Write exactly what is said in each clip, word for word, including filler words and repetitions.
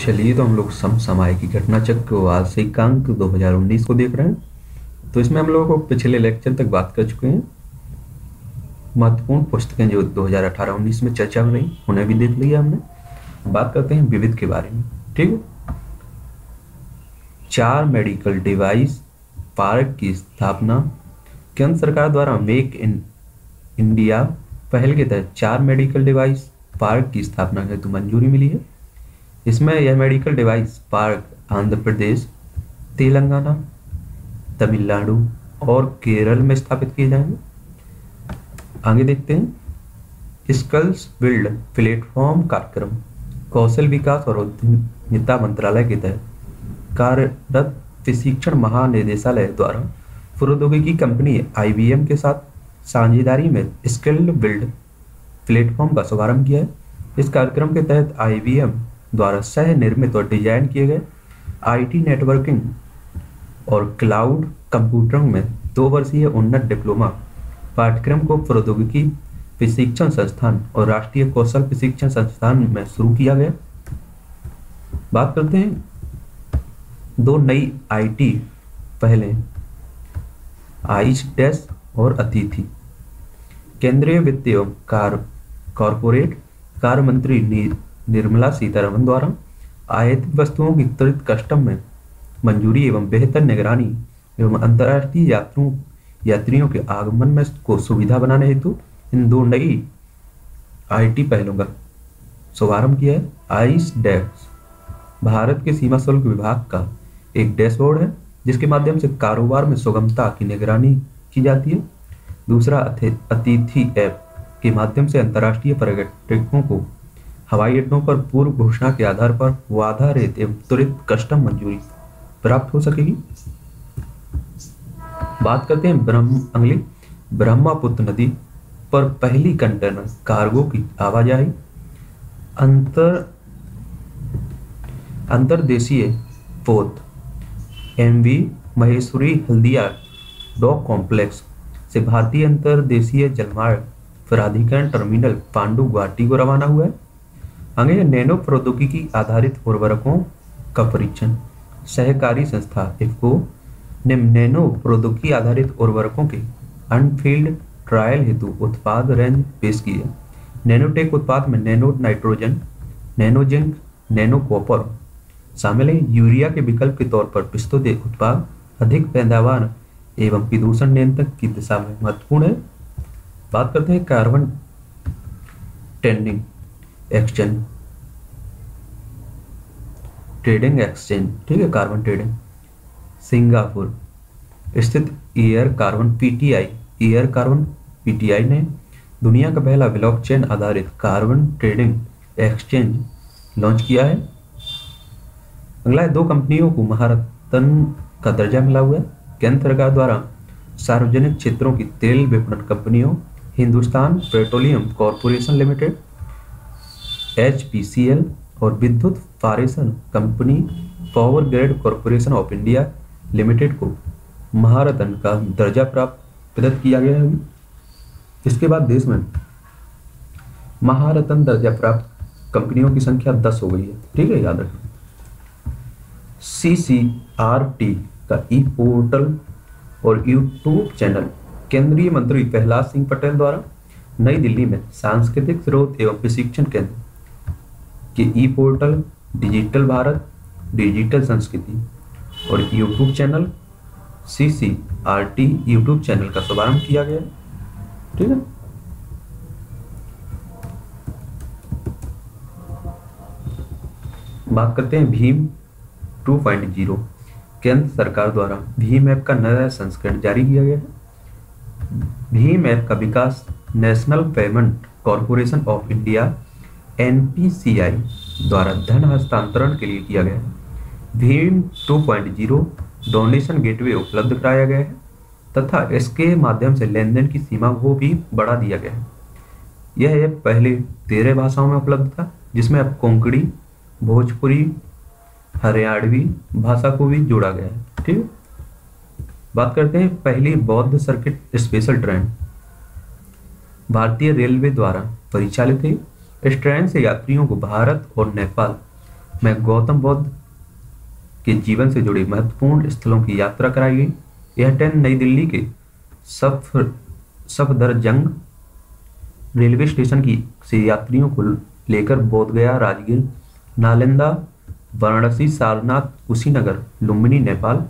चलिए तो हम लोग समसामयिक की घटना चक्र वार्षिक अंक दो हज़ार उन्नीस को देख रहे हैं। तो इसमें हम लोगों को पिछले लेक्चर तक बात कर चुके हैं, महत्वपूर्ण पुस्तकें जो दो हज़ार अठारह उन्नीस में चर्चा हो रही उन्हें भी देख लिया हमने। बात करते हैं विविध के बारे में, ठीक है। चार मेडिकल डिवाइस पार्क की स्थापना, केंद्र सरकार द्वारा मेक इन इंडिया पहल के तहत चार मेडिकल डिवाइस पार्क की स्थापना हेतु मंजूरी मिली है। इसमें यह medical device park Andhra Pradesh, Telangana, Tamil Nadu और केरल में स्थापित किए जाएंगे। आगे देखते हैं, स्किल्स बिल्ड प्लेटफॉर्म कार्यक्रम कौशल विकास और उद्यमिता मंत्रालय के तहत कार्यरत प्रशिक्षण महानिदेशालय द्वारा प्रौद्योगिकी कंपनी आई बी एम के साथ साझेदारी में स्किल बिल्ड प्लेटफॉर्म का शुभारंभ किया है। इस कार्यक्रम के तहत आई बी एम द्वारा सह निर्मित और डिजाइन किए गए आई टी नेटवर्किंग और क्लाउड कंप्यूटिंग में दो वर्षीय उन्नत डिप्लोमा पाठ्यक्रम को प्रौद्योगिकी प्रशिक्षण संस्थान और राष्ट्रीय कौशल प्रशिक्षण संस्थान में शुरू किया गया। बात करते हैं दो नई आई टी पहले, आइस डेस्क और अतिथि। केंद्रीय वित्त एवं कॉरपोरेट कार्य मंत्री निर्मला सीतारमण द्वारा आयातित वस्तुओं की त्वरित कस्टम में मंजूरी एवं बेहतर निगरानी एवं अंतर्राष्ट्रीय यात्रियों यात्रियों के आगमन में को सुविधा बनाने हेतु इन दो नई आई टी पहलों का शुभारंभ किया है। आइस डैश भारत के सीमा शुल्क विभाग का एक डैशबोर्ड है जिसके माध्यम से कारोबार में सुगमता की निगरानी की जाती है। दूसरा अतिथि ऐप के माध्यम से अंतर्राष्ट्रीय पर्यटकों को हवाई अड्डों पर पूर्व घोषणा के आधार पर वाधा रहित एवं त्वरित कस्टम मंजूरी प्राप्त हो सकेगी। बात करते हैं ब्रह्म अगली ब्रह्मपुत्र नदी पर पहली कंटेनर कार्गो की आवाजाही, अंतर अंतरदेशीय पोत। M V Maheshwari Haldia dock complex से भारतीय अंतरदेशीय जलमार्ग प्राधिकरण टर्मिनल पांडु गुवाहाटी को रवाना हुआ है। आगे नैनो प्रौद्योगिकी आधारित उर्वरकों का परीक्षण, सहकारी संस्था इफको ने नैनो प्रौद्योगिकी आधारित उर्वरकों के अनफील्ड ट्रायल हेतु उत्पाद रेंज पेश की है। नैनोटेक उत्पाद में nano nitrogen, nano zinc, nano copper शामिल है। यूरिया के विकल्प के तौर पर प्रस्तुत उत्पाद अधिक पैदावार एवं प्रदूषण नियंत्रण की दिशा में महत्वपूर्ण है। बात करते हैं carbon trading exchange trading exchange ठीक है, कार्बन ट्रेडिंग। सिंगापुर स्थित air carbon P T I air carbon P T I ने दुनिया का पहला ब्लॉकचेन आधारित कार्बन ट्रेडिंग एक्सचेंज लॉन्च किया है। अगला है, दो कंपनियों को महारत्न का दर्जा मिला हुआ है। केंद्र सरकार द्वारा सार्वजनिक क्षेत्रों की तेल विपणन कंपनियों Hindustan petroleum corporation limited H P C L और विद्युत पारेषण company power grid corporation of India limited को महारत्न का दर्जा प्राप्त प्रदत्त किया गया है। इसके बाद देश में महारत्न दर्जा प्राप्त कंपनियों की संख्या दस हो गई है, ठीक है, याद रखें। सी सी आर टी का ई पोर्टल और यूट्यूब चैनल केंद्रीय मंत्री प्रहलाद सिंह पटेल द्वारा नई दिल्ली में सांस्कृतिक स्रोत एवं प्रशिक्षण केंद्र के e portal, digital Bharat, digital संस्कृति और YouTube channel C C R T YouTube channel का शुभारंभ किया गया, ठीक है। बात करते हैं भीम टू पॉइंट ज़ीरो। केंद्र सरकार द्वारा भीम ऐप का नया संस्करण जारी किया गया है। भीम ऐप का विकास national payment corporation of India N P C I द्वारा धन हस्तांतरण के लिए किया गया है। भीम two point zero donation gateway उपलब्ध कराया गया है तथा इसके माध्यम से लेनदेन की सीमा को भी बढ़ा दिया गया है। यह ऐप पहले तेरह भाषाओं में उपलब्ध था जिसमें अब कोंकणी, भोजपुरी, हरियाणवी भाषा को भी जोड़ा गया है, ठीक। बात करते हैं पहली बौद्ध सर्किट स्पेशल ट्रेन भारतीय रेलवे द्वारा परिचालित है। इस ट्रेन से यात्रियों को भारत और नेपाल में गौतम बुद्ध के जीवन से जुड़े महत्वपूर्ण स्थलों की यात्रा कराई गई। यह ट्रेन नई दिल्ली के सफर सफदरजंग रेलवे स्टेशन की से यात्रियों को लेकर बोधगया, राजगीर, नालंदा, वाराणसी, सारनाथ, कुशीनगर, लुम्बिनी, नेपाल,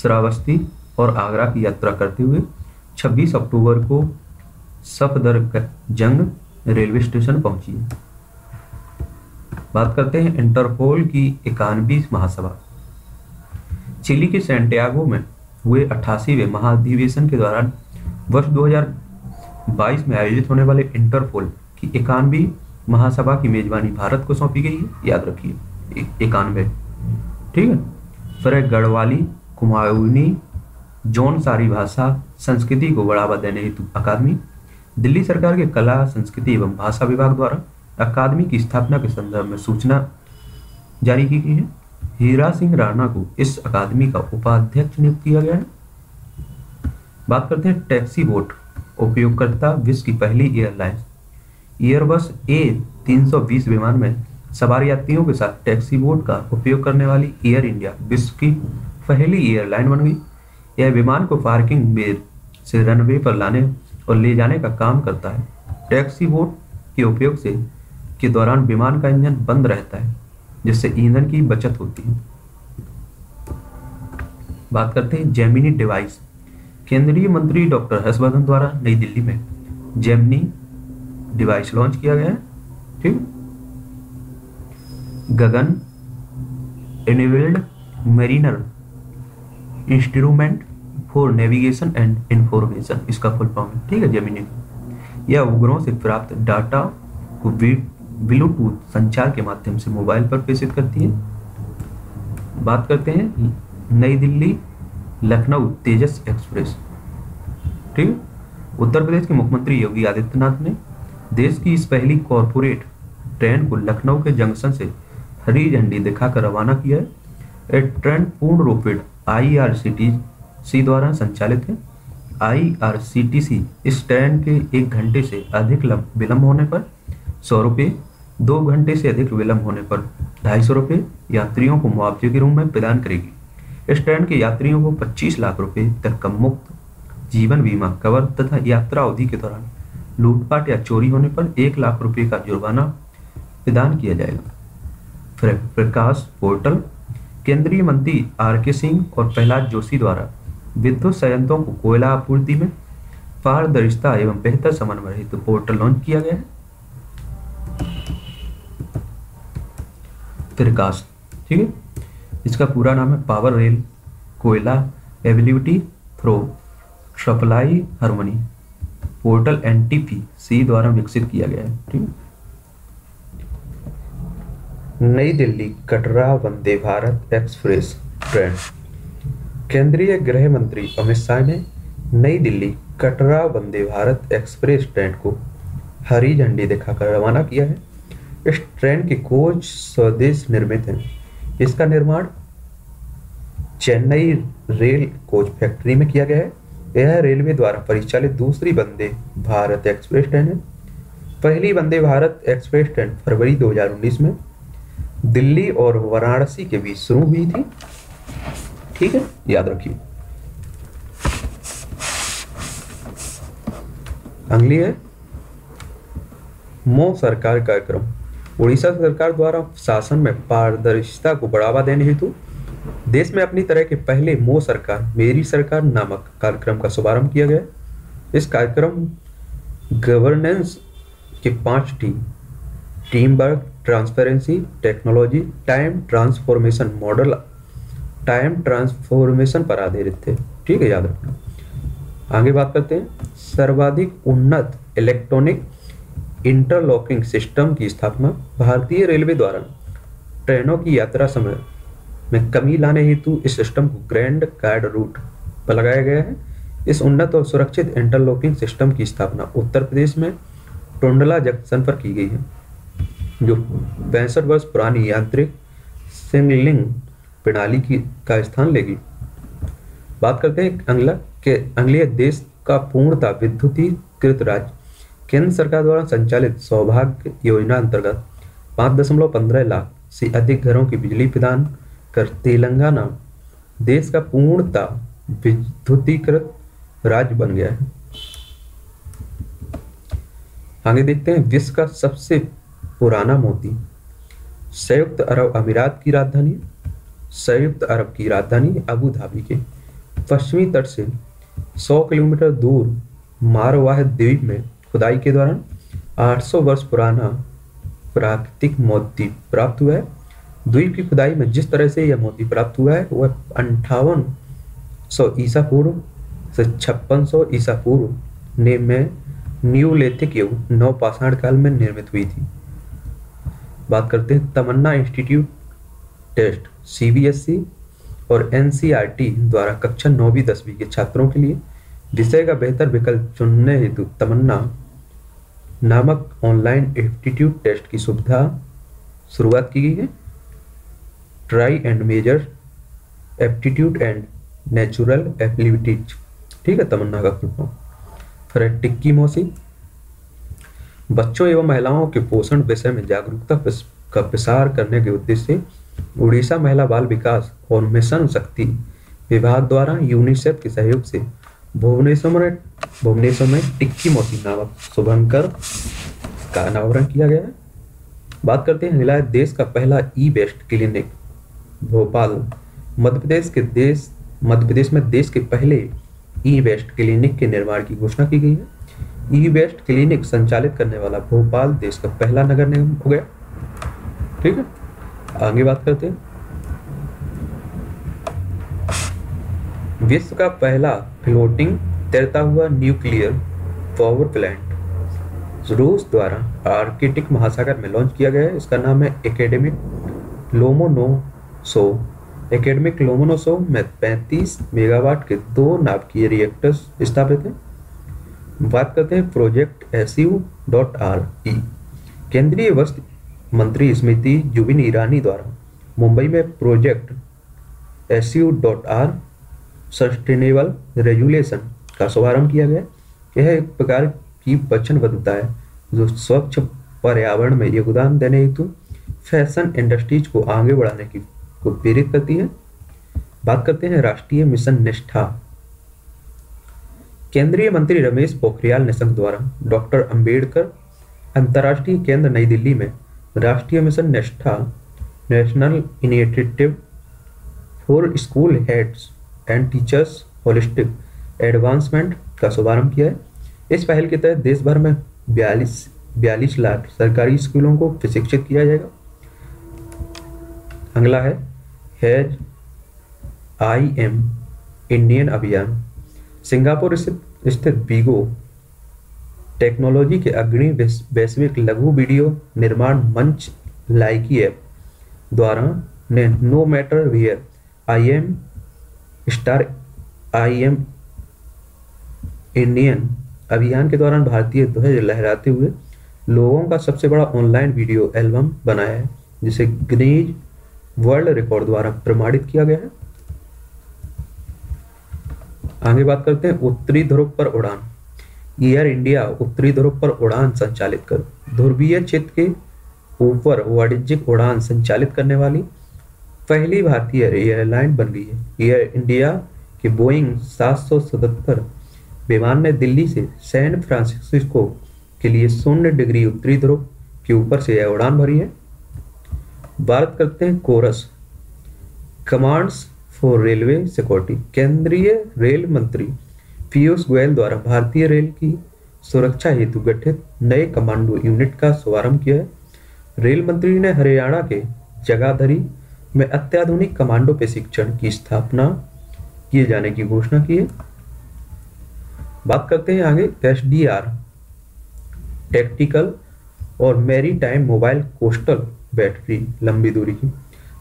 श्रावस्ती और आगरा की यात्रा करते हुए छब्बीस अक्टूबर को सफदरजंग रेलवे स्टेशन पहुंची। बात करते हैं इंटरपोल की इक्यानवीं महासभा। चिली के सैंटियागो में हुए अट्ठासीवें महाधिवेशन के दौरान वर्ष दो हज़ार बाईस में आयोजित होने वाले इंटरपोल की इक्यानवीं महासभा की मेजबानी भारत को सौंपी गई है। याद रखिए इक्यानवे, ठीक है। फिर गढ़वाली, कुमाऊनी जोन सारी भाषा संस्कृति को बढ़ावा देने हेतु अकादमी। दिल्ली सरकार के कला, संस्कृति एवं भाषा विभाग द्वारा अकादमी की स्थापना के संदर्भ में सूचना जारी की गई है। हीरा सिंह राणा को इस अकादमी का उपाध्यक्ष नियुक्त किया गया है। बात करते हैं टैक्सी बोट उपयोगकर्ता विश्व की पहली एयरलाइंस। एयरबस ए तीन सौ बीस विमान में सवार यात्रियों के साथ टैक्सी बोट का उपयोग करने वाली एयर इंडिया विश्व की पहली एयरलाइन बन गई। यह विमान को पार्किंग में से रनवे पर लाने और ले जाने का काम करता है। टैक्सी बोट के उपयोग से के दौरान विमान का इंजन बंद रहता है, जिससे ईंधन की बचत होती है। बात करते हैं जेमिनी डिवाइस। केंद्रीय मंत्री डॉक्टर हर्षवर्धन द्वारा नई दिल्ली में जेमिनी डिवाइस लॉन्च किया गया है, ठीक। गगन enabled mariner instrument for navigation and information, इसका फुल फॉर्म है, ठीक है, जेमिनी। यह उपग्रहों से प्राप्त डाटा को ब्लूटूथ संचार के माध्यम से मोबाइल पर प्रेषित करती है। बात करते हैं नई दिल्ली लखनऊ तेजस एक्सप्रेस, ठीक। उत्तर प्रदेश के मुख्यमंत्री योगी आदित्यनाथ ने देश की इस पहली कॉरपोरेट ट्रेन को लखनऊ के जंक्शन से हरी झंडी दिखाकर रवाना किया है। यह ट्रेन पूर्ण रूपेण I R C T C द्वारा संचालित है। I R C T C इस ट्रेन के एक घंटे से अधिक विलंब होने पर सौ रुपये, दो घंटे से अधिक विलंब होने पर ढाई सौ रुपये यात्रियों को मुआवजे के रूप में प्रदान करेगी। इस ट्रेन के यात्रियों को पच्चीस लाख रुपये तक का मुफ्त जीवन बीमा कवर तथा यात्रा अवधि के दौरान लूटपाट या चोरी होने पर एक लाख रुपये का जुर्माना प्रदान किया जाएगा। प्रकाश पोर्टल। केंद्रीय मंत्री आर के सिंह और प्रहलाद जोशी द्वारा विद्युत संयंत्रों को कोयला आपूर्ति में पारदर्शिता एवं बेहतर समन्वय हेतु पोर्टल लॉन्च किया गया है। प्रकाश, ठीक है, इसका पूरा नाम है पावर रेल कोयला ability through supply harmony portal N T P C द्वारा विकसित किया गया है, ठीक है। नई दिल्ली कटरा वंदे भारत एक्सप्रेस ट्रेन। केंद्रीय गृह मंत्री अमित शाह ने नई दिल्ली कटरा वंदे भारत एक्सप्रेस ट्रेन को हरी झंडी दिखाकर रवाना किया है। इस ट्रेन के कोच स्वदेश निर्मित हैं। इसका निर्माण चेन्नई रेल कोच फैक्ट्री में किया गया है। यह रेलवे द्वारा परिचालित दूसरी वंदे भारत एक्सप्रेस ट्रेन है। पहली वंदे भारत एक्सप्रेस ट्रेन फरवरी दो हज़ार उन्नीस में दिल्ली और वाराणसी के बीच शुरू हुई थी, ठीक है, याद रखिए। अगली है मो सरकार कार्यक्रम। उड़ीसा सरकार द्वारा शासन में पारदर्शिता को बढ़ावा देने हेतु देश में अपनी तरह के पहले मो सरकार मेरी सरकार नामक कार्यक्रम का शुभारंभ किया गया। इस कार्यक्रम गवर्नेंस के पांच T team work, transparency, technology, time transformation model, time transformation पर आधारित थे, ठीक है, याद रखना। आगे बात करते हैं सर्वाधिक उन्नत इलेक्ट्रॉनिक इंटरलॉकिंग सिस्टम की स्थापना। भारतीय रेलवे द्वारा ट्रेनों की यात्रा समय में कमी लाने हेतु इस सिस्टम को ग्रैंड कार्ड रूट पर लगाया गया है। इस उन्नत और सुरक्षित इंटरलॉकिंग सिस्टम की स्थापना उत्तर प्रदेश में टोंडला जंक्शन पर की गई है, जो पैंसठ वर्ष पुरानी यांत्रिक सिग्नलिंग प्रणाली की का स्थान लेगी। बात करते हैं अंगला के अंगले देश का पूर्णतः विद्युतीकृत राज्य। केंद्र सरकार द्वारा संचालित सौभाग्य योजना अंतर्गत पाँच दशमलव पंद्रह लाख से अधिक घरों की बिजली प्रदान कर तेलंगाना देश का पूर्णता विद्युतीकृत राज्य बन गया है। आगे देखते हैं विश्व का सबसे पुराना मोती। संयुक्त अरब अमीरात की राजधानी संयुक्त अरब की राजधानी अबू धाबी के पश्चिमी तट से सौ किलोमीटर दूर मारवाह द्वीप में खुदाई के दौरान आठ सौ वर्ष पुराना प्राकृतिक मोती प्राप्त हुआ है। द्वीप की खुदाई में जिस तरह से यह मोती प्राप्त हुआ है वह अंठावन सौ ईसा पूर्व से छप्पन सौ ईसा पूर्व ने में न्यूलिथिक युग नवपाषाण काल में निर्मित हुई थी। बात करते हैं तमन्ना institute test C B S E और N C E R T द्वारा कक्षा नौवीं दसवीं के छात्रों के लिए विषय का बेहतर विकल्प चुनने हेतु तमन्ना नामक ऑनलाइन एप्टीट्यूड टेस्ट की सुविधा शुरुआत की गई है। Try and measure aptitude and natural abilities, ठीक है तमन्ना का फुल फॉर्म। फिर टिक्की मौसी, बच्चों एवं महिलाओं के पोषण विषय में जागरूकता का प्रसार करने के उद्देश्य से उड़ीसा महिला बाल विकास और मिशन शक्ति विभाग द्वारा यूनिसेफ के सहयोग से भुवनेश्वर में भुवनेश्वर में टिक्की मोती नामक शुभंकर का अनावरण किया गया है। बात करते हैं हिलाया देश का पहला e waste clinic Bhopal, Madhya Pradesh के देश मध्य प्रदेश में देश के पहले ई वेस्ट क्लिनिक के निर्माण की घोषणा की गई है। ई वेस्ट क्लिनिक संचालित करने वाला भोपाल देश का पहला नगर निगम हो गया, ठीक है। आगे बात करते हैं विश्व का पहला फ्लोटिंग तैरता हुआ न्यूक्लियर पावर प्लांट रूस द्वारा आर्कटिक महासागर में लॉन्च किया गया है। इसका नाम है एकेडमिक लोमोनोसोव। एकेडमिक लोमोनोसोव में पैंतीस मेगावाट के दो नाभिकीय रिएक्टर्स स्थापित हैं। बात करते हैं project S U dot R. केंद्रीय वस्त्र मंत्री स्मृति जुबिन ईरानी द्वारा मुंबई में project S U dot R sustainable regulation का शुभारंभ किया गया। यह एक प्रकार की वचनबद्धता है जो स्वच्छ पर्यावरण में योगदान देने हेतु फैशन इंडस्ट्रीज को आगे बढ़ाने की को प्रेरित करती है। बात करते हैं राष्ट्रीय मिशन निष्ठा। केंद्रीय मंत्री रमेश पोखरियाल निशंक द्वारा डॉक्टर अंबेडकर अंतर्राष्ट्रीय केंद्र नई दिल्ली में राष्ट्रीय मिशन निष्ठा national initiative for school heads and teachers holistic advancement का शुभारंभ किया है। इस पहल के तहत देश भर में बयालीस बयालीस लाख सरकारी स्कूलों को प्रशिक्षित किया जाएगा। अगला है हेज आई एम इंडियन अभियान। सिंगापुर स्थित स्थित बीगो टेक्नोलॉजी के अग्रणी वैश्विक लघु वीडियो निर्माण मंच लाइकी ऐप द्वारा ने no matter where I am star I am Indian अभियान के दौरान भारतीय ध्वज लहराते हुए लोगों का सबसे बड़ा ऑनलाइन वीडियो एल्बम बनाया है, जिसे गिनीज वर्ल्ड रिकॉर्ड द्वारा प्रमाणित किया गया है। आगे बात करते हैं उत्तरी ध्रुव पर उड़ान। एयर इंडिया उत्तरी ध्रुव पर उड़ान संचालित कर ध्रुवीय क्षेत्र के ऊपर वाणिज्यिक उड़ान संचालित करने वाली पहली भारतीय एयरलाइन बन गई है। एयर इंडिया के बोइंग सात सौ सतहत्तर विमान ने दिल्ली से सैन फ्रांसिस्को के लिए शून्य डिग्री उत्तरी ध्रुव के ऊपर से यह उड़ान भरी है। बात करते हैं CORAS commands for railway security. केंद्रीय रेल मंत्री पीयूष गोयल द्वारा भारतीय रेल की सुरक्षा हेतु गठित नए कमांडो यूनिट का शुभारंभ किया है। रेल मंत्री ने हरियाणा के जगाधरी में अत्याधुनिक कमांडो प्रशिक्षण की स्थापना किए जाने की घोषणा की है। बात करते हैं आगे एस डी आर टैक्टिकल और मैरीटाइम मोबाइल कोस्टल बैटरी लंबी दूरी की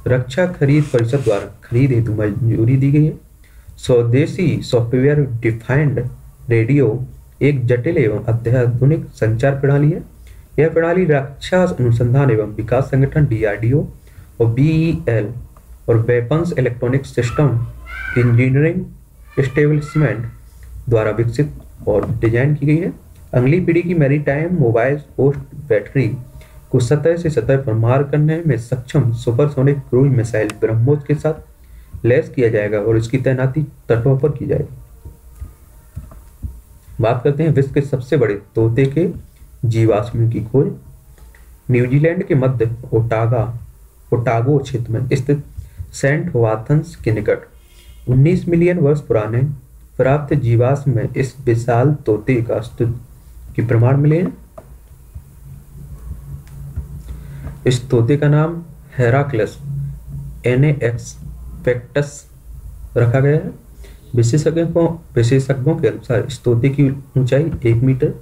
रक्षा खरीद परिषद द्वारा खरीद हेतु मंजूरी दी गई है। स्वदेशी सॉफ्टवेयर डिफाइंड रेडियो एक जटिल एवं अत्याधुनिक संचार प्रणाली है। यह प्रणाली रक्षा अनुसंधान एवं विकास संगठन डी आर डी ओ और बी ई एल और weapons electronic system engineering establishment द्वारा विकसित और डिजाइन की गई है। अगली पीढ़ी की मैरीटाइम मोबाइल कोस्ट बैटरी को सतह से सतह पर मार करने में सक्षम सुपरसोनिक क्रूज मिसाइल ब्रह्मोस के साथ लैस किया जाएगा और इसकी तैनाती तटों पर की जाएगी। बात करते हैं विश्व के सबसे बड़े तोते के जीवाश्म की खोज। न्यूजीलैंड के मध्य ओटागा ओटागो क्षेत्र में स्थित सेंट वाथन्स के निकट उन्नीस मिलियन वर्ष पुराने प्राप्त जीवाश्म में इस विशाल तोते का अस्तित्व के प्रमाण मिले हैं। इस तोते का नाम हेराक्लस एनेक्सपेक्टस रखा गया है। विशेषज्ञों विशेषज्ञों के अनुसार इस तोते की ऊंचाई एक मीटर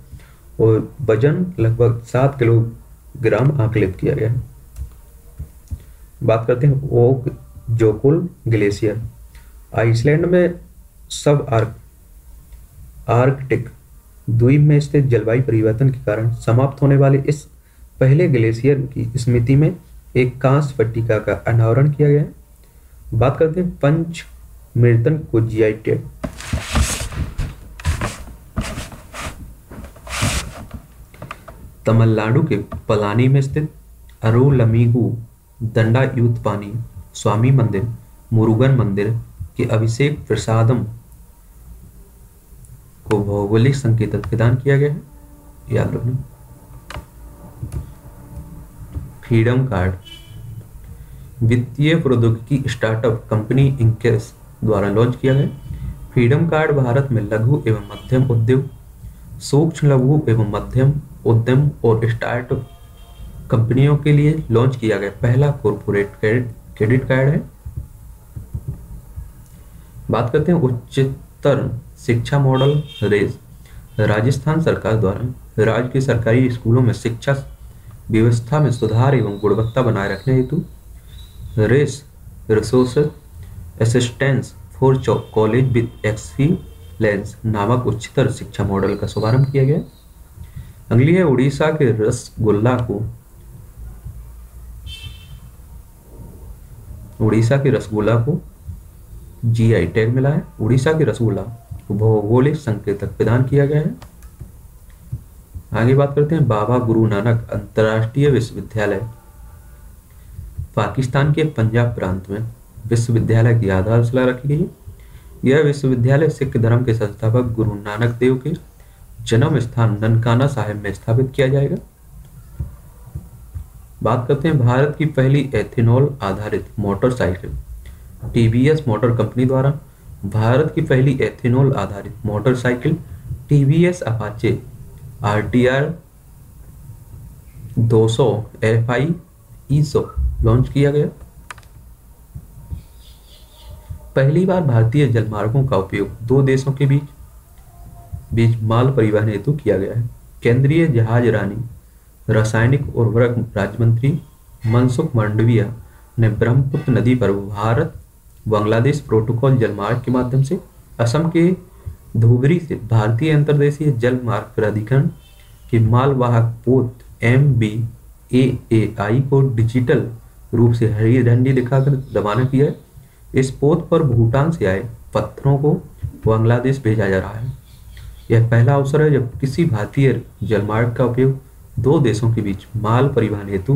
और वजन लगभग सात किलोग्राम आकलित किया गया है। बात करते हैं ओक जोकुल ग्लेशियर। आइसलैंड में सब आर्क आर्कटिक द्वीप में स्थित जलवायु परिवर्तन के कारण समाप्त होने वाले इस पहले ग्लेशियर की स्मृति में एक कांस पट्टिका का अनावरण किया गया है। बात करते हैं पंच मृतन को जीआई टैग। तमिलनाडु के पलानी में स्थित अरुलमिगु दंडायुत्पानी स्वामी मंदिर मुरुगन मंदिर के अभिषेक प्रसादम को भौगोलिक संकेत प्रदान किया गया है, याद रखना। फ्रीडम कार्ड वित्तीय प्रौद्योगिकी स्टार्टअप कंपनी इंकेस द्वारा लॉन्च किया गया। फ्रीडम कार्ड भारत में लघु एवं मध्यम उद्योग, सूक्ष्म लघु एवं मध्यम उद्यम और स्टार्टअप कंपनियों के लिए लॉन्च किया गया पहला कॉर्पोरेट क्रेडिट कार्ड है। बात करते हैं उच्चतर शिक्षा मॉडल रेस। राजस्थान सरकार द्वारा राज्य के सरकारी स्कूलों में शिक्षा व्यवस्था में सुधार एवं गुणवत्ता बनाए रखने हेतु race resource assistance for college with excellence नामक उच्चतर शिक्षा मॉडल का शुभारंभ किया गया। अगली है उड़ीसा के रसगुल्ला को उड़ीसा के रसगुल्ला को जीआई टैग मिला है। उड़ीसा के रसगुल्ला को भौगोलिक संकेतक प्रदान किया गया है। आगे बात करते हैं बाबा गुरु नानक अंतर्राष्ट्रीय विश्वविद्यालय। पाकिस्तान के पंजाब प्रांत में विश्वविद्यालय की आधारशिला रखी गई। यह विश्वविद्यालय सिख धर्म के संस्थापक गुरु नानक देव के जन्म स्थान ननकाना साहिब में स्थापित किया जाएगा। बात करते हैं भारत की पहली एथेनॉल आधारित मोटरसाइकिल। टीवीएस मोटर कंपनी द्वारा भारत की पहली एथेनॉल आधारित मोटरसाइकिल टीवीएस अपाचे आरटीआर दो सौ एफआई ई सौ लॉन्च किया गया। पहली बार भारतीय जलमार्गों का उपयोग दो देशों के बीच बीच माल परिवहन हेतु किया गया है। केंद्रीय जहाज रानी रासायनिक उर्वरक राज्य मंत्री मनसुख मांडविया ने ब्रह्मपुत्र नदी पर भारत बांग्लादेश प्रोटोकॉल जलमार्ग के माध्यम से असम के धुबरी से भारतीय अंतर्देशीय जलमार्ग प्राधिकरण के मालवाहक पोत एम बी ए ए आई को डिजिटल रूप से हरी झंडी दिखाकर रवाना किया है। इस पोत पर भूटान से आए पत्थरों को बांग्लादेश भेजा जा रहा है। यह पहला अवसर है जब किसी भारतीय जलमार्ग का उपयोग दो देशों के बीच माल परिवहन हेतु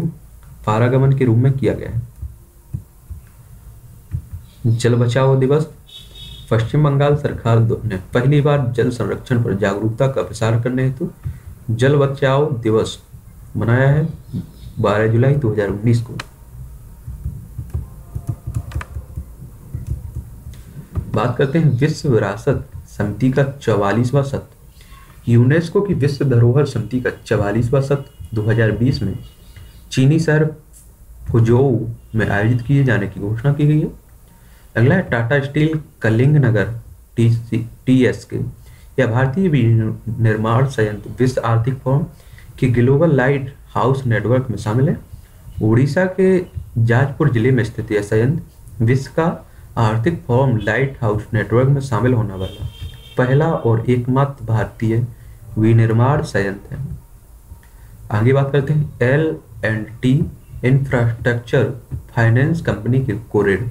पारागमन के रूप में किया गया है। जल बचाओ दिवस। पश्चिम बंगाल सरकार ने पहली बार जल संरक्षण पर जागरूकता का प्रसार करने हेतु जल बचाओ दिवस मनाया है बारह जुलाई दो हज़ार उन्नीस को। बात करते हैं विश्व विरासत समिति का चौवालीसवां सत्र। यूनेस्को की विश्व धरोहर समिति का चौवालीसवां सत्र दो हज़ार बीस में चीनी शहर फुझोऊ में आयोजित किए जाने की घोषणा की गई है। अगला है Tata steel Kalinga Nagar T C T S के या भारतीय विनिर्माण संयंत्र विश्व आर्थिक फोरम के ग्लोबल लाइट हाउस नेटवर्क में शामिल है। उड़ीसा के जाजपुर जिले में स्थित यह संयंत्र विश्व का आर्थिक फोरम लाइट हाउस नेटवर्क में शामिल होने वाला पहला और एकमात्र भारतीय विनिर्माण संयंत्र है। आगे बात करते हैं L and T infrastructure finance company के कोरेड।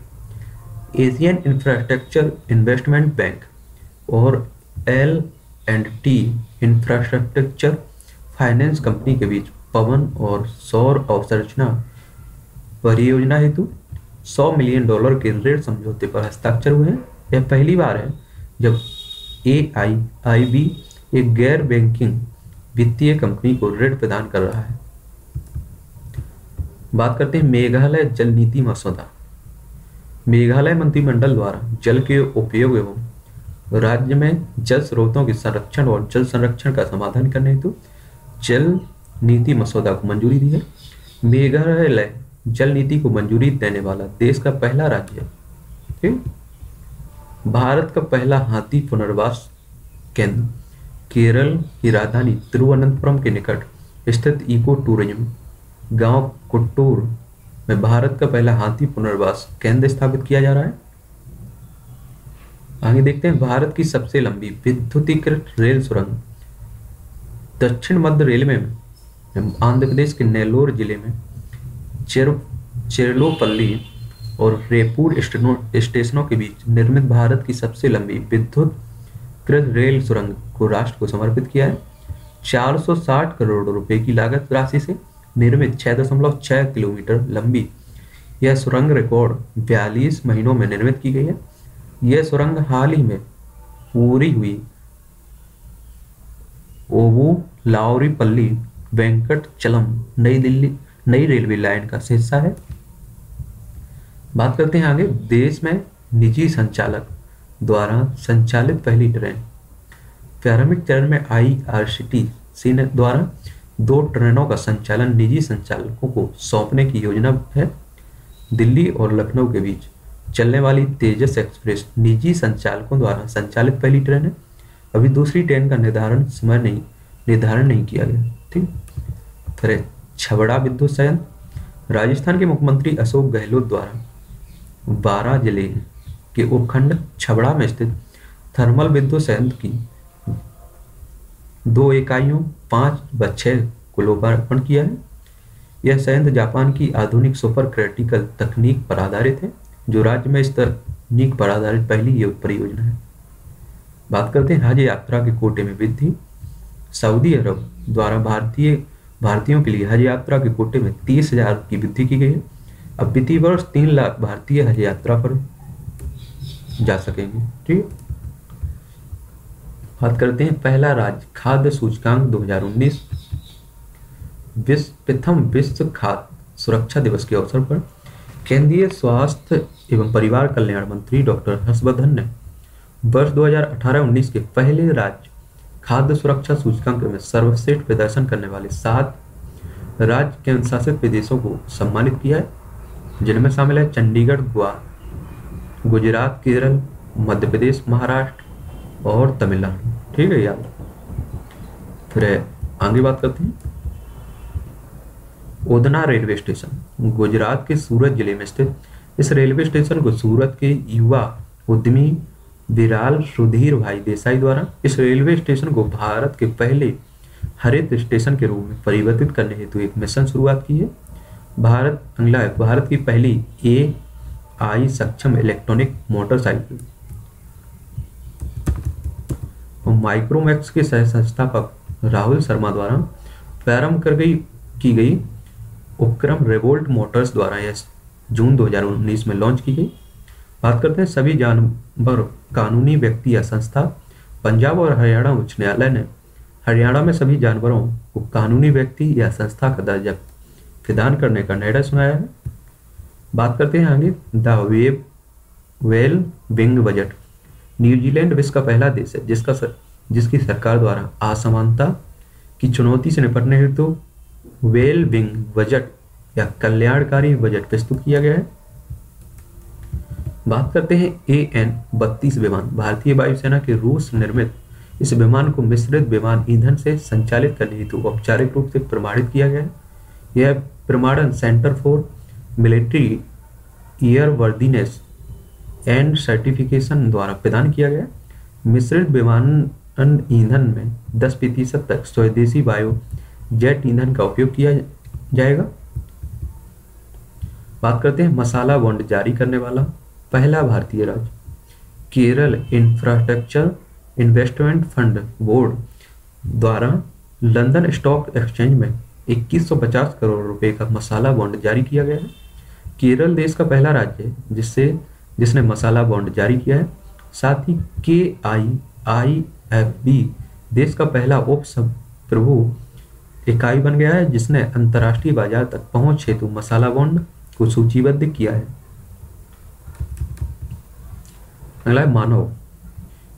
एशियन इंफ्रास्ट्रक्चर इन्वेस्टमेंट बैंक और L and T infrastructure finance company के बीच पवन और सौर अवसंरचना परियोजना हेतु सौ मिलियन डॉलर के ऋण समझौते पर हस्ताक्षर हुए हैं। यह पहली बार है जब ए आई आई बी एक गैर बैंकिंग वित्तीय कंपनी को ऋण प्रदान कर रहा है। बात करते हैं मेघालय जल नीति मसौदा। मेघालय मंत्रिमंडल द्वारा जल के उपयोग एवं राज्य में जल स्रोतों के संरक्षण और जल संरक्षण का समाधान करने हेतु जल नीति मसौदा को मंजूरी दी है। मेघालय जल नीति को मंजूरी देने वाला देश का पहला राज्य है। ठीक, भारत का पहला हाथी पुनर्वास केंद्र केरल की राजधानी तिरुवनंतपुरम के निकट स्थित इको टूरिज्म गांव कुट्टूर में भारत का पहला हाथी पुनर्वास केंद्र स्थापित किया जा रहा है। आगे देखते हैं भारत की सबसे लंबी विद्युतीकृत रेल सुरंग। दक्षिण मध्य रेलवे में आंध्र प्रदेश के नेल्लोर जिले में चेर चेरलोपल्ली और रेपूर स्टेशनों के बीच निर्मित भारत की सबसे लंबी विद्युत कृत रेल सुरंग को राष्ट्र को समर्पित किया है। चार सौ साठ करोड़ रुपए की लागत राशि से निर्मित छह दशमलव छह किलोमीटर लंबी यह सुरंग रिकॉर्ड बयालीस महीनों में निर्मित की गई है। यह सुरंग हाल ही में पूरी हुई ओबू लावरी पल्ली वेंकट चलम नई दिल्ली नई रेलवे लाइन का हिस्सा है। बात करते हैं आगे, देश में निजी संचालक द्वारा संचालित पहली ट्रेन। प्रारंभिक चरण में I R C T C ने द्वारा दो ट्रेनों का संचालन निजी संचालकों को सौंपने की योजना है। दिल्ली और लखनऊ के बीच चलने वाली तेजस एक्सप्रेस निजी संचालकों द्वारा संचालित पहली ट्रेन है। अभी दूसरी ट्रेन का निर्धारण समय नहीं निर्धारण नहीं किया गया। ठीक, फिर छबड़ा विद्युत संयंत्र। राजस्थान के मुख्यमंत्री अशोक गहलोत द्वारा बारा जिले के उपखंड छबड़ा में स्थित थर्मल विद्युत संयंत्र की दो इकाइयों पाँच व छः को लोकार्पण किया है। यह संयंत्र जापान की आधुनिक सुपर क्रिटिकल तकनीक पर आधारित है जो राज्य में इस तकनीक पर आधारित पहली परियोजना है। बात करते हैं हज यात्रा के कोटे में वृद्धि। सऊदी अरब द्वारा भारतीय भारतीयों के लिए हज यात्रा के कोटे में तीस हजार की वृद्धि की गई है। अब वित्तीय वर्ष तीन लाख भारतीय हज यात्रा पर जा सकेंगे। ठीक, बात करते हैं पहला राज्य खाद्य सूचकांक दो हजार उन्नीस। विश्व प्रथम विश्व खाद्य सुरक्षा दिवस के अवसर पर केंद्रीय स्वास्थ्य एवं परिवार कल्याण मंत्री डॉक्टर हर्षवर्धन ने वर्ष दो हजार अठारह उन्नीस के पहले राज्य खाद्य सुरक्षा सूचकांक में सर्वश्रेष्ठ प्रदर्शन करने वाले सात राज्य केंद्र शासित प्रदेशों को सम्मानित किया है, जिनमें शामिल है चंडीगढ़, गोवा, गुजरात, केरल, मध्य प्रदेश, महाराष्ट्र और तमिलनाडु। ठीक है यार, फिर आगे बात करते हैं ओदना रेलवे स्टेशन। गुजरात के सूरत जिले में स्थित इस रेलवे स्टेशन को सूरत के युवा उद्यमी विराल सुधीर भाई देसाई द्वारा इस रेलवे स्टेशन को भारत के पहले हरित स्टेशन के रूप में परिवर्तित करने हेतु एक मिशन शुरुआत की है। भारत अगला भारत की पहली ए आई सक्षम इलेक्ट्रॉनिक मोटरसाइकिल। माइक्रोमैक्स के सह संस्थापक राहुल शर्मा द्वारा प्रारंभ कर गई की गई उपक्रम रेवोल्ट मोटर्स द्वारा यह जून दो हजार उन्नीस में लॉन्च की गई। बात करते हैं सभी जानवर कानूनी व्यक्ति या संस्था। पंजाब और हरियाणा उच्च न्यायालय ने हरियाणा में सभी जानवरों को कानूनी व्यक्ति या संस्था का दर्जा प्रदान करने का निर्णय सुनाया है। बात करते हैं आगे the web well wing budget. New Zealand विश्व का पहला देश है जिसका सर, जिसकी सरकार द्वारा असमानता की चुनौती से निपटने हेतु वेल विंग बजट या कल्याणकारी बजट प्रस्तुत किया गया है। बात करते हैं ए एन बत्तीस विमान। भारतीय वायुसेना के रूस निर्मित इस विमान को मिश्रित विमान ईंधन से संचालित करने हेतु औपचारिक रूप से प्रमाणित किया गया है। यह प्रमाणन centre for military airworthiness and certification द्वारा प्रदान किया गया। मिश्रित विमान ईंधन में दस प्रतिशत तक स्वदेशी वायु जेट ईंधन का उपयोग किया जाएगा। बात करते हैं मसाला बॉन्ड जारी करने वाला पहला भारतीय राज्य। Kerala infrastructure investment fund board द्वारा लंदन स्टॉक एक्सचेंज में इक्कीस सौ पचास करोड़ रुपए का मसाला बॉन्ड जारी किया गया है। केरल देश का पहला राज्य है जिससे जिसने मसाला बॉन्ड जारी किया है। साथ ही के आई आई एफ बी देश का पहला उप संप्रभु इकाई बन गया है जिसने अंतर्राष्ट्रीय बाजार तक पहुंच हेतु मसाला बॉन्ड को सूचीबद्ध किया है। अगला है मानव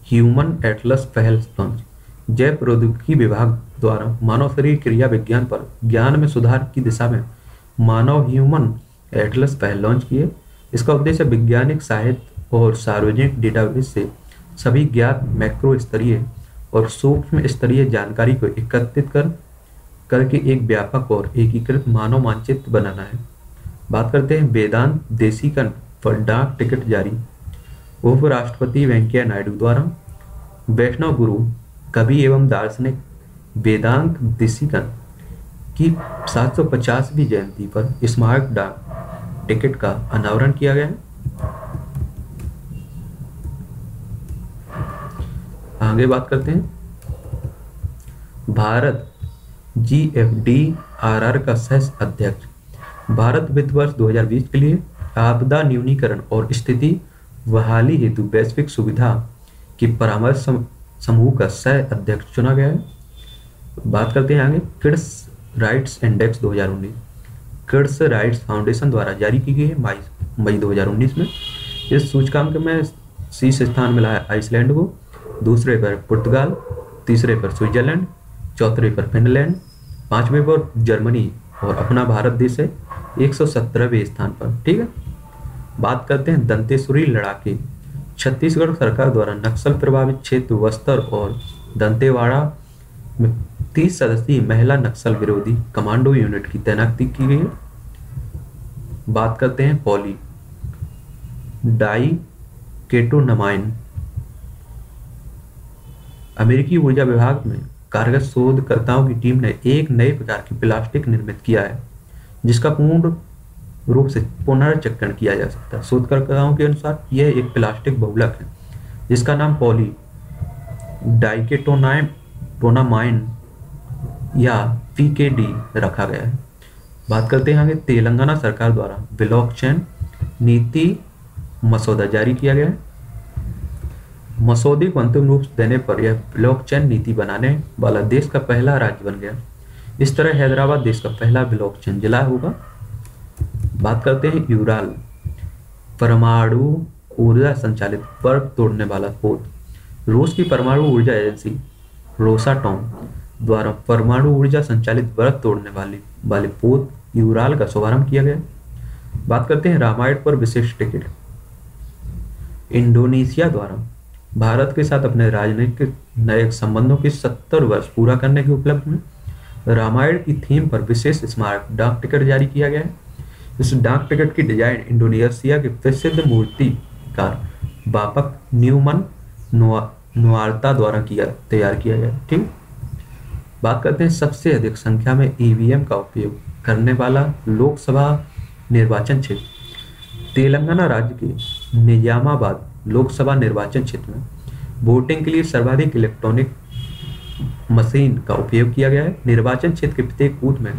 ह्यूमन एटलस पहल लॉन्च। जैव प्रौद्योगिकी विभाग द्वारा मानव शरीर क्रिया विज्ञान पर ज्ञान में सुधार की दिशा में मानव ह्यूमन एटलस पहल लॉन्च किए। इसका उद्देश्य वैज्ञानिक साहित्य और सार्वजनिक डेटाबेस से सभी ज्ञात मैक्रो स्तरीय और सूक्ष्म स्तरीय जानकारी को एकत्रित कर करके एक व्यापक और एकीकृत मानव मानचित्र बनाना है। बात करते हैं वेदांत देशीकरण पर डाक टिकट जारी। उपराष्ट्रपति वेंकैया नायडू द्वारा वैष्णव गुरु कवि एवं दार्शनिक वेदांत देशीकरण की सात सौ पचासवीं जयंती पर स्मारक डाक टिकट का अनावरण किया गया है। आगे बात करते हैं Bharat G F D R R का सह अध्यक्ष। भारत वित्त वर्ष दो हज़ार बीस के लिए आपदा न्यूनीकरण और स्थिति बहाली हेतु वैश्विक सुविधा की परामर्श समूह का सह अध्यक्ष चुना गया है। बात करते हैं आगे किड्स राइट्स इंडेक्स दो हज़ार उन्नीस। किड्स राइट्स फाउंडेशन द्वारा जारी की गई है मई दो हज़ार उन्नीस में। इस सूचकांक में शीर्ष स्थान मिला है आइसलैंड को, दूसरे पर पुर्तगाल, तीसरे पर स्विट्जरलैंड, चौथे पर फिनलैंड, पांचवें पर जर्मनी और अपना भारत देश है एक सौ सत्रहवें स्थान पर। ठीक है, बात करते हैं दंतेश्वरी लड़ाके। छत्तीसगढ़ सरकार द्वारा नक्सल प्रभावित क्षेत्र बस्तर और दंतेवाड़ा में तीस सदस्यीय महिला नक्सल विरोधी कमांडो यूनिट की तैनाती की गई है। बात करते हैं पॉली डाई केटोनमाइन। अमेरिकी ऊर्जा विभाग में कारगर शोधकर्ताओं की टीम ने एक नए प्रकार की प्लास्टिक निर्मित किया है जिसका पूर्ण रूप से पुनर्चक्रण किया जा सकता है। शोधकर्ताओं के अनुसार यह एक प्लास्टिक बहुलक है जिसका नाम पॉली डाइकेटोनामाइन या पीकेडी रखा गया है। बात करते हैं आगे तेलंगाना सरकार द्वारा ब्लॉकचेन नीति मसौदा जारी किया गया है। मसौदे को अंतिम रूप देने पर यह ब्लॉकचेन नीति बनाने वाला देश का पहला राज्य बन गया। इस तरह हैदराबाद देश का पहला ब्लॉकचेन जिला होगा। बात करते हैं यूराल परमाणु ऊर्जा संचालित बर्फ तोड़ने वाला पोत। रूस की परमाणु ऊर्जा एजेंसी रोसाटॉम द्वारा परमाणु ऊर्जा संचालित बर्फ तोड़ने वाले वाले पोत यूराल का शुभारंभ किया गया। बात करते हैं रामायण पर विशेष टिकट। इंडोनेशिया द्वारा भारत के साथ अपने राजनीतिक नए संबंधों के सत्तर वर्ष पूरा करने के उपलक्ष्य में रामायण की थीम पर विशेष स्मारक डाक टिकट जारी किया गया है। इस डाक टिकट की डिजाइन इंडोनेशिया के प्रसिद्ध मूर्तिकार बापक न्यूमन नुआर्ता द्वारा किया तैयार किया गया। ठीक, बात करते हैं सबसे अधिक संख्या में ईवीएम का उपयोग करने वाला लोकसभा निर्वाचन क्षेत्र। तेलंगाना राज्य के निजामाबाद लोकसभा निर्वाचन क्षेत्र में वोटिंग के लिए सर्वाधिक इलेक्ट्रॉनिक मशीन का उपयोग किया गया है। निर्वाचन क्षेत्र के प्रत्येक बूथ में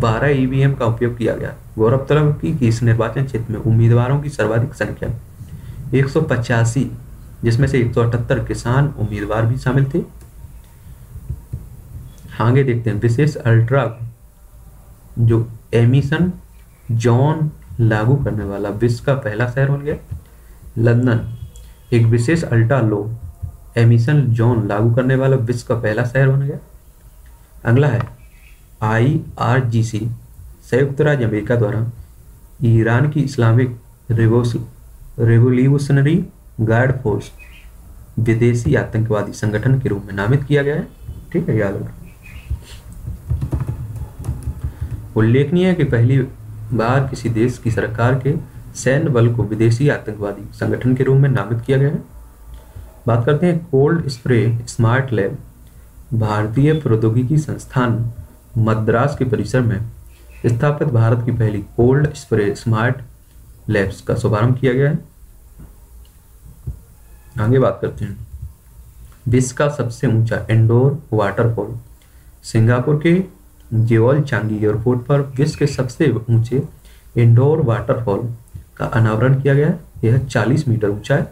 बारह ईवीएम का उपयोग किया गया। गौरतलब की कि इस निर्वाचन क्षेत्र में उम्मीदवारों की सर्वाधिक संख्या एक सौ पचासी, जिसमें से एक सौ अठहत्तर किसान उम्मीदवार भी शामिल थे। आगे देखते हैं विशेष अल्ट्रा जो एमिशन जॉन लागू करने वाला विश्व का पहला शहर बन गया। लंदन एक विशेष अल्ट्रा लो एमिशन जोन लागू करने वाला विश्व का पहला शहर बन गया। अगला है आई आर सी सी। संयुक्त राज्य अमेरिका द्वारा ईरान की इस्लामिक रेवोल्यूशनरी गार्ड फोर्स विदेशी आतंकवादी संगठन के रूप में नामित किया गया है। ठीक है, याद रखना। उल्लेखनीय है कि पहली बार किसी देश की सरकार के सैन्य बल को विदेशी आतंकवादी संगठन के रूप में नामित किया गया है। बात करते हैं कोल्ड स्प्रे स्मार्ट लैब। भारतीय प्रौद्योगिकी संस्थान मद्रास के परिसर में स्थापित भारत की पहली कोल्ड स्प्रे स्मार्ट लैब्स का शुभारंभ किया गया है। आगे बात करते हैं विश्व का सबसे ऊंचा इंडोर वाटरफॉल। सिंगापुर के जेवल चांगी एयरपोर्ट पर विश्व के सबसे ऊंचे इंडोर वाटरफॉल का अनावरण किया गया। यह चालीस मीटर ऊंचा है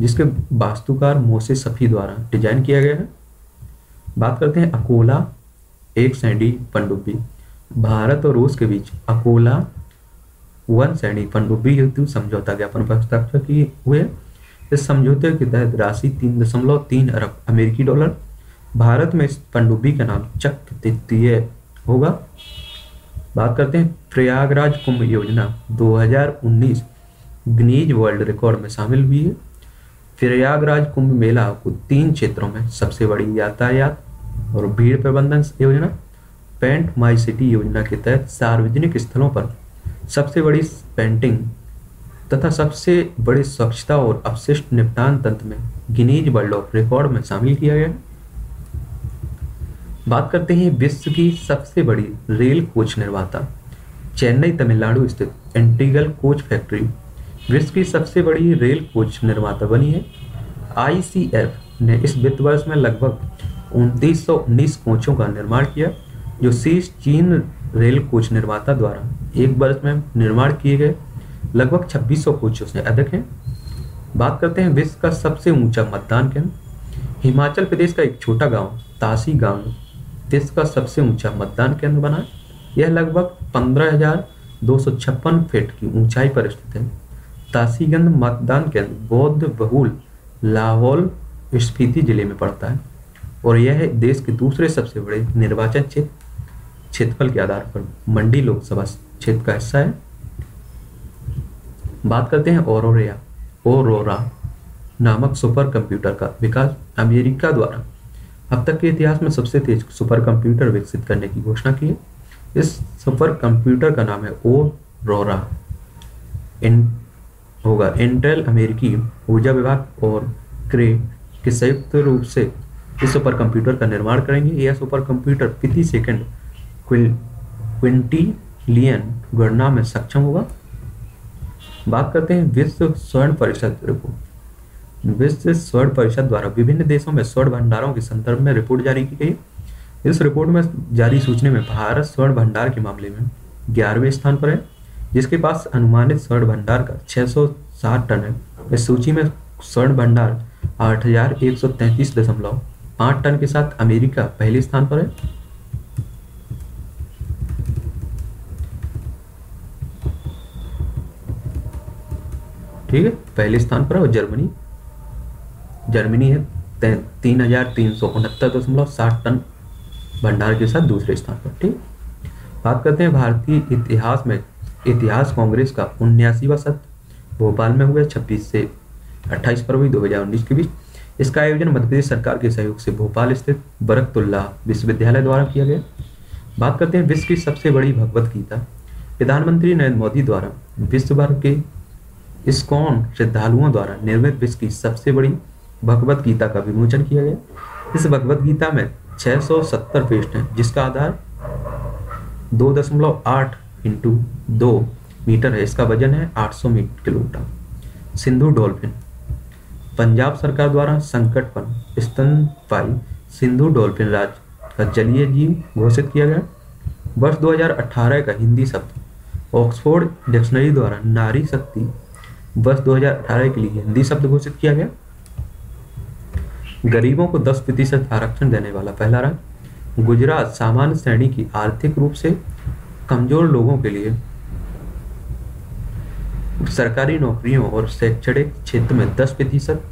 जिसके वास्तुकार मोसे सफी द्वारा डिजाइन किया गया है। बात करते हैं अकोला एक सैंडी पनडुब्बी। भारत और रूस के बीच अकोला वन सैंडी पनडुब्बी हेतु समझौता ज्ञापन पर हस्ताक्षर किए हुए। इस समझौते के तहत राशि तीन दशमलव तीन अरब अमेरिकी डॉलर। भारत में इस पनडुब्बी का नाम चक तृतीय होगा। बात करते हैं प्रयागराज कुंभ योजना दो हज़ार उन्नीस गिनीज वर्ल्ड रिकॉर्ड में शामिल हुई है। प्रयागराज कुंभ मेला को तीन क्षेत्रों में सबसे बड़ी यातायात और भीड़ प्रबंधन योजना पेंट माई सिटी योजना के तहत सार्वजनिक स्थलों पर सबसे बड़ी पेंटिंग तथा सबसे बड़ी स्वच्छता और अपशिष्ट निपटान तंत्र में गिनीज वर्ल्ड ऑफ रिकॉर्ड में शामिल किया गया। बात करते हैं विश्व की सबसे बड़ी रेल कोच निर्माता चेन्नई तमिलनाडु स्थित इंटीग्रल कोच फैक्ट्री विश्व की सबसे बड़ी रेल कोच निर्माता बनी है। आईसीएफ ने इस वित्त वर्ष में लगभग उनतीस सौ उन्नीस कोचों का निर्माण किया जो शीर्ष चीन रेल कोच निर्माता द्वारा एक वर्ष में निर्माण किए गए लगभग छब्बीस सौ कोचों से अधिक हैं। बात करते हैं विश्व का सबसे ऊंचा मतदान केंद्र। हिमाचल प्रदेश का एक छोटा गाँव तासी गांव देश का सबसे ऊंचा मतदान केंद्र बना। यह लगभग पंद्रह हज़ार दो सौ छप्पन फीट की ऊंचाई पर स्थित है। तासीगंज मतदान केंद्र बौद्ध बहुल लाहौल स्पीति जिले में पड़ता है और यह देश के दूसरे सबसे बड़े निर्वाचन क्षेत्र क्षेत्रफल के आधार पर मंडी लोकसभा क्षेत्र का हिस्सा है। बात करते हैं ओरोरा ओरोरा नामक सुपर कंप्यूटर का विकास। अमेरिका द्वारा अब तक के इतिहास में सबसे तेज सुपर कंप्यूटर विकसित करने की घोषणा की है। इस सुपर कंप्यूटर का नाम है ओरोरा इन होगा। इंटेल अमेरिकी ऊर्जा विभाग और क्रे के संयुक्त रूप से इस सुपर कंप्यूटर का निर्माण करेंगे। यह सुपर कंप्यूटर प्रति सेकंड क्विंटिलियन गणना में सक्षम होगा। बात करते हैं विश्व स्वर्ण परिषद रिपोर्ट। विश्व स्वर्ण परिषद द्वारा विभिन्न देशों में स्वर्ण भंडारों के संदर्भ में रिपोर्ट जारी की गई। इस रिपोर्ट में जारी सूचना में भारत स्वर्ण भंडार के मामले में ग्यारहवें स्थान पर है जिसके पास अनुमानित स्वर्ण भंडार का छह सौ साठ टन है। इस सूची में स्वर्ण भंडार आठ हजार एक सौ तैंतीस दशमलव पांच टन के साथ अमेरिका पहले स्थान पर है। ठीक है, पहले स्थान पर है। और जर्मनी जर्मनी है तीन हजार तीन सौ उनहत्तर दशमलव सात टन भंडार के साथ दूसरे स्थान पर। ठीक, बात करते हैं भारतीय इतिहास में इतिहास कांग्रेस का उन्यासीवा सत्र भोपाल में हुआ छब्बीस से अट्ठाईस फरवरी दो हज़ार उन्नीस के बीच। इसका आयोजन मध्यप्रदेश सरकार के सहयोग से भोपाल स्थित बरकतुल्ला विश्वविद्यालय द्वारा किया गया। बात करते हैं विश्व की सबसे बड़ी भगवत गीता। प्रधानमंत्री नरेंद्र मोदी द्वारा विश्व भर के इस्कॉन श्रद्धालुओं द्वारा निर्मित विश्व की सबसे बड़ी भगवत गीता का विमोचन किया गया। इस भगवत गीता में छह सौ सत्तर पृष्ठ हैं जिसका आधार दो दशमलव आठ इंटू दो मीटर है। इसका वजन है आठ सौ किलोग्राम। सिंधु डॉल्फिन। पंजाब सरकार द्वारा संकट पर स्तनपाई सिंधु डॉल्फिन राज्य का जलीय जीव घोषित किया गया। वर्ष दो हज़ार अठारह का हिंदी शब्द ऑक्सफोर्ड डिक्शनरी द्वारा नारी शक्ति वर्ष दो हज़ार अठारह के लिए हिंदी शब्द घोषित किया गया। गरीबों को दस प्रतिशत आरक्षण देने वाला पहला राज्य। गुजरात सामान्य श्रेणी की आर्थिक रूप से कमजोर लोगों के लिए सरकारी नौकरियों और शैक्षणिक क्षेत्र में दस प्रतिशत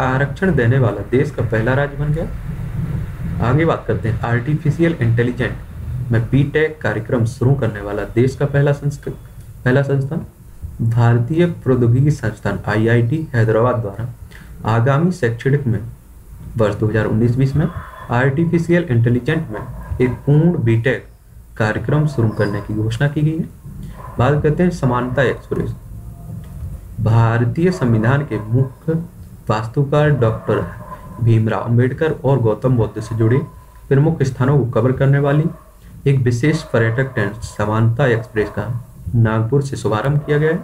आरक्षण देने वाला देश का पहला राज्य बन गया। आगे बात करते हैं आर्टिफिशियल इंटेलिजेंट में बी टेक कार्यक्रम शुरू करने वाला देश का पहला संस्कृत पहला संस्थान। भारतीय प्रौद्योगिकी संस्थान आई आई टी हैदराबाद द्वारा आगामी शैक्षणिक में वर्ष दो हज़ार उन्नीस बीस में आर्टिफिशियल इंटेलिजेंट में एक पूर्ण बीटेक कार्यक्रम शुरू करने की घोषणा की गई है। बात करते हैं समानता एक्सप्रेस। भारतीय संविधान के मुख्य वास्तुकार डॉक्टर भीमराव अंबेडकर और गौतम बुद्ध से जुड़े प्रमुख स्थानों को कवर करने वाली एक विशेष पर्यटक ट्रेन समानता एक्सप्रेस का नागपुर से शुभारंभ किया गया है।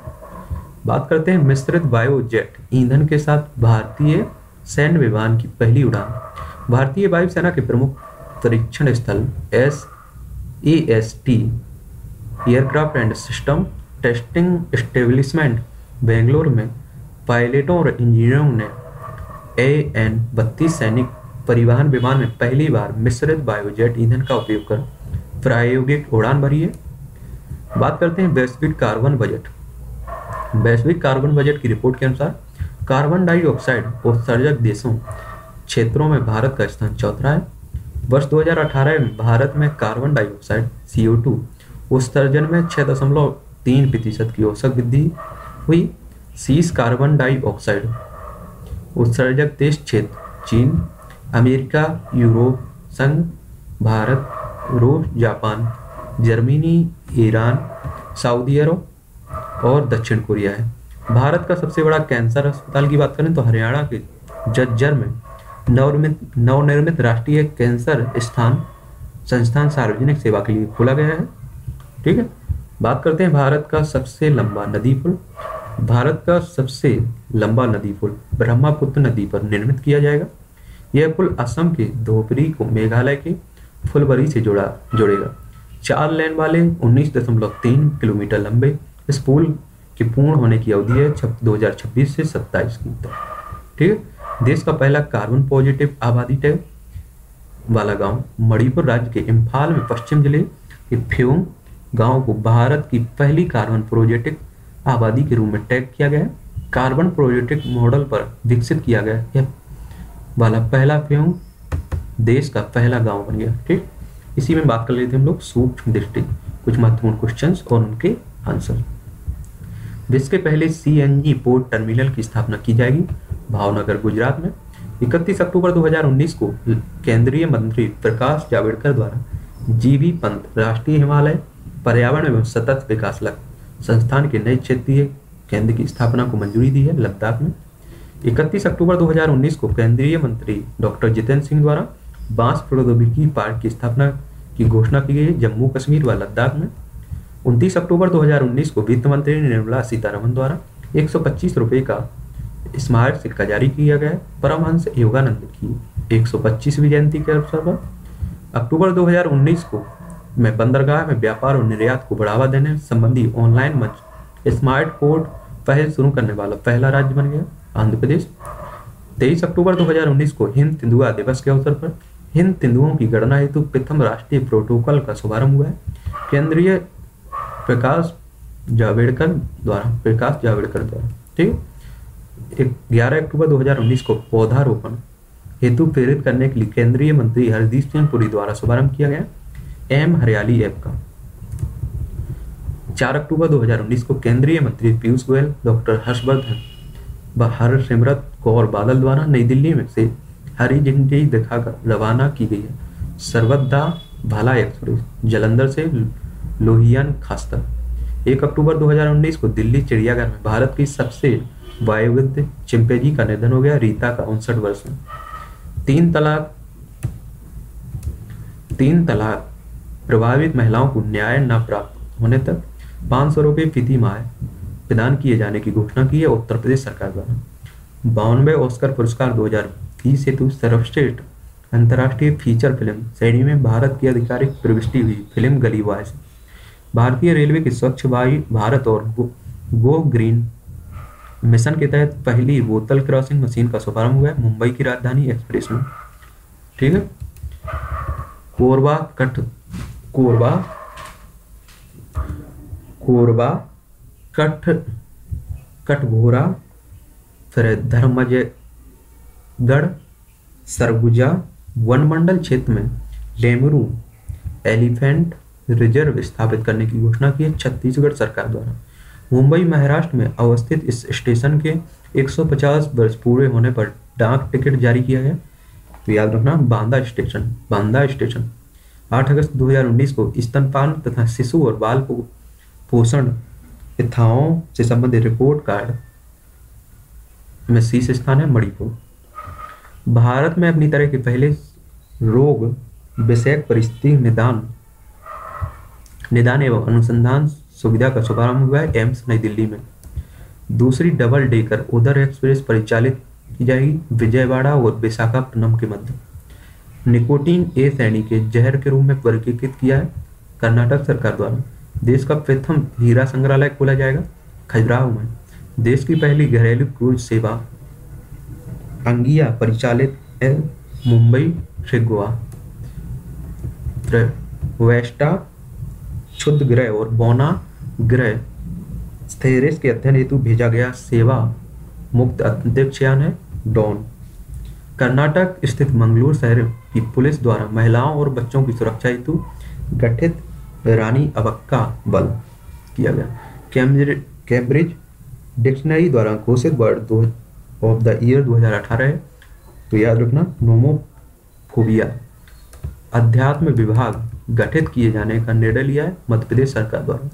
बात करते हैं मिश्रित बायोजेट ईंधन के साथ भारतीय सैन्य विमान की पहली उड़ान। भारतीय वायुसेना के प्रमुख परीक्षण स्थल S E S T aircraft and system testing establishment Bangalore में पायलटों और इंजीनियरों ने ए एन बत्तीस सैनिक परिवहन विमान में पहली बार मिश्रित बायोजेट ईंधन का उपयोग कर प्रायोगिक उड़ान भरी है। बात करते हैं वैश्विक कार्बन बजट। वैश्विक कार्बन बजट की रिपोर्ट के अनुसार कार्बन डाइऑक्साइड उत्सर्जक देशों क्षेत्रों में भारत का स्थान चौथा है। वर्ष दो हज़ार अठारह में भारत में carbon dioxide C O two उत्सर्जन में छः दशमलव तीन प्रतिशत की औसत वृद्धि हुई। शीर्ष कार्बन डाइऑक्साइड उत्सर्जक देश क्षेत्र चीन, अमेरिका, यूरोप संघ, भारत, रूस, Japan, Germany, Iran, Saudi Arab और दक्षिण कोरिया है। भारत का सबसे बड़ा कैंसर अस्पताल की बात करें तो हरियाणा के जज्जर में नवनिर्मित नवनिर्मित राष्ट्रीय कैंसर स्थान संस्थान सार्वजनिक सेवा के लिए खोला गया है। ठीक है, बात करते हैं भारत का सबसे लंबा नदी पुल। भारत का सबसे लंबा नदी पुल ब्रह्मपुत्र नदी पर निर्मित किया जाएगा। यह पुल असम के धोपरी को मेघालय के फुलबरी से जोड़ा जोड़ेगा। चार लेन वाले उन्नीस दशमलव तीन किलोमीटर लंबे इस पुल के पूर्ण होने की अवधि है दो हजार छब्बीस से सत्ताईस की तक। ठीक है, देश का पहला कार्बन पॉजिटिव आबादी टैग वाला गांव मणिपुर राज्य के इम्फाल में पश्चिम जिले के फ्योंग गांव को भारत की पहली कार्बन पॉजिटिव आबादी के रूप में टैग किया गया है। कार्बन पॉजिटिव मॉडल पर विकसित किया गया यह वाला पहला फ्योंग देश का पहला गांव बन गया। ठीक, इसी में बात कर लेते हैं हम लोग सूक्ष्म दृष्टि, कुछ महत्वपूर्ण क्वेश्चन और उनके आंसर। देश के पहले C N G port terminal की स्थापना की जाएगी भावनगर गुजरात में। इकतीस अक्टूबर दो हज़ार उन्नीस को केंद्रीय मंत्री प्रकाश जावड़ेकर द्वारा जीबी पंत राष्ट्रीय हिमालय पर्यावरण एवं सतत विकास संस्थान के नए क्षेत्रीय केंद्र की स्थापना को मंजूरी दी है लद्दाख में। इकतीस अक्टूबर दो हज़ार उन्नीस को केंद्रीय मंत्री डॉक्टर जितेंद्र सिंह द्वारा बांस प्रौद्योगिकी पार्क की स्थापना की घोषणा की गई है जम्मू कश्मीर व लद्दाख में। उनतीस अक्टूबर दो हज़ार उन्नीस को वित्त मंत्री निर्मला सीतारमण द्वारा एक सौ पच्चीस रुपये का स्मारक सिक्का जारी किया गया। परमहंस योगानंद की एक सौ पच्चीसवीं जयंती के अवसर पर अक्टूबर दो हज़ार उन्नीस को में बंदरगाह में व्यापार और निर्यात को बढ़ावा देने संबंधी ऑनलाइन मंच स्मार्ट पोर्ट पहल शुरू करने वाला पहला राज्य बन गया आंध्र प्रदेश। तेईस अक्टूबर दो हज़ार उन्नीस को हिंद तेंदुआ दिवस के अवसर पर हिंद तेंदुओं की गणना हेतु प्रथम राष्ट्रीय प्रोटोकॉल का शुभारंभ हुआ है केंद्रीय प्रकाश जावड़ेकर द्वारा प्रकाश जावड़ेकर द्वारा ठीक। ग्यारह अक्टूबर दो हज़ार उन्नीस को पौधारोपण हेतु प्रेरित करने के लिए केंद्रीय मंत्री हरदीप सिंह पुरी द्वारा शुभारंभ किया गया एम हरियाली ऐप का। चार अक्टूबर दो हज़ार उन्नीस को केंद्रीय मंत्री पीयूष गोयल, डॉक्टर हर्षवर्धन व हरसिमरत कौर बादल द्वारा नई दिल्ली में से हरी झंडी दिखाकर रवाना की गई है सर्वदा भला एक्सप्रेस जालंधर से लोहियान खास्ता। एक अक्टूबर दो हज़ार उन्नीस को दिल्ली चिड़ियाघर में भारत की सबसे वायुवृद्ध चिंपैंजी का निधन हो गया रीता का उनसठ वर्ष में। तीन तलाक तीन तलाक प्रभावित महिलाओं को न्याय न प्राप्त होने तक पाँच सौ रुपये प्रति माह प्रदान किए जाने की घोषणा की है उत्तर प्रदेश सरकार द्वारा। बानवे ऑस्कर पुरस्कार दो हज़ार तीस हेतु सर्वश्रेष्ठ अंतर्राष्ट्रीय फीचर फिल्म श्रेणी में भारत की आधिकारिक प्रविष्टि हुई फिल्म गली बॉयज। भारतीय रेलवे के स्वच्छ वायु भारत और गो, गो ग्रीन मिशन के तहत पहली बोतल क्रॉसिंग मशीन का शुभारंभ हुआ है मुंबई की राजधानी एक्सप्रेस में। ठीक है, कोरबा कट कोरबा कोरबा कठ कटघोरा फिर धर्मजयगढ़ सरगुजा वनमंडल क्षेत्र में लेमरू एलिफेंट रिजर्व स्थापित करने की घोषणा की है छत्तीसगढ़ सरकार द्वारा। मुंबई महाराष्ट्र में अवस्थित इस स्टेशन के एक सौ पचास वर्ष पूरे होने पर डाक टिकट जारी किया गया। तो याद रखना बांदा स्टेशन बांदा स्टेशन आठ अगस्त दो हज़ार उन्नीस को स्तनपान तथा शिशु और बाल पोषण प्रथाओं से संबंधित रिपोर्ट कार्ड में शीर्ष स्थान है मणिपुर। भारत में अपनी तरह के पहले रोग विषयक परिस्थिति निदान निदान एवं अनुसंधान सुविधा का शुभारंभ हुआ है एम्स नई दिल्ली में। दूसरी डबल डेकर उधर एक्सप्रेस परिचालित की जाएगी विजयवाड़ा और विशाखापट्टनम के मध्य। निकोटीन ए श्रेणी के जहर के रूप में वर्गीकृत किया है कर्नाटक सरकार द्वारा देश का प्रथम हीरा संग्रहालय खोला जाएगा खजुराहो में। देश की पहली घरेलू क्रूज सेवा अंगिया परिचालित है मुंबई से गोवा। वेस्टा क्षुद्र ग्रह और बोना ग्रह स्थेरेस के अध्ययन हेतु भेजा गया सेवा मुक्त अंतरिक्ष यान है डॉन। कर्नाटक स्थित मंगलूर शहर की पुलिस द्वारा महिलाओं और बच्चों की सुरक्षा हेतु गठित रानी अबक्का बल किया गया। कैम्ब्रिज डिक्शनरी द्वारा घोषित वर्ड दो ऑफ द ईयर दो हज़ार अठारह है, तो याद रखना नोमोफोबिया। अध्यात्म विभाग गठित किए जाने का निर्णय लिया है मध्य प्रदेश सरकार द्वारा।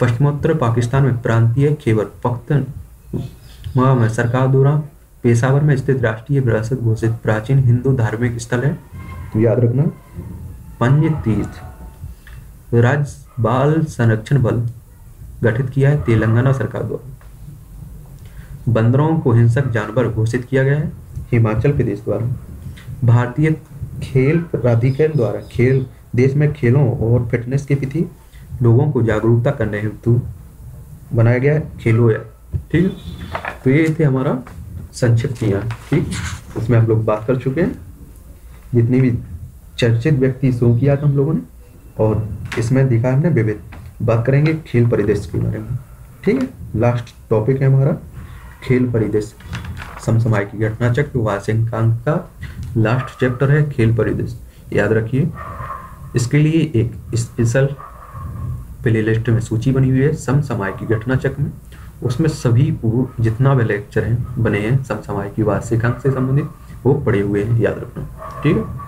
पश्चिमोत्तर पाकिस्तान में प्रांतीय खैबर पख्तूनख्वा में सरकार द्वारा पेशावर में स्थित राष्ट्रीय विरासत घोषित प्राचीन हिंदू धार्मिक स्थल है, तो याद रखना पंज तीर्थ। राज्य बाल संरक्षण बल गठित किया है तेलंगाना सरकार द्वारा। बंदरों को हिंसक जानवर घोषित किया गया है हिमाचल प्रदेश द्वारा। भारतीय खेल प्राधिकरण द्वारा खेल देश में खेलों और फिटनेस के प्रति लोगों को जागरूकता करने हेतु बनाया गया है खेलो या। ठीक, तो ये थे हमारा संक्षिप्त ज्ञान। ठीक, उसमें हम लोग बात कर चुके हैं जितने भी चर्चित व्यक्ति शो किया था हम लोगों ने, और इसमें देखा हमने विविध। बात करेंगे खेल परिदृश्य के बारे में। ठीक है, लास्ट टॉपिक है हमारा खेल परिदृश्य, समसामयिक की घटनाचक्र वासिकांक का लास्ट चैप्टर है खेल परिदृश्य। याद रखिए, इसके लिए एक स्पेशल प्लेलिस्ट में सूची बनी हुई है समसामयिक की घटनाचक्र में। उसमें सभी पूर्व जितना भी लेक्चर हैं बने हैं समसामयिक वार्षिकांक से संबंधित वो पढ़े हुए हैं, याद रखना। ठीक है।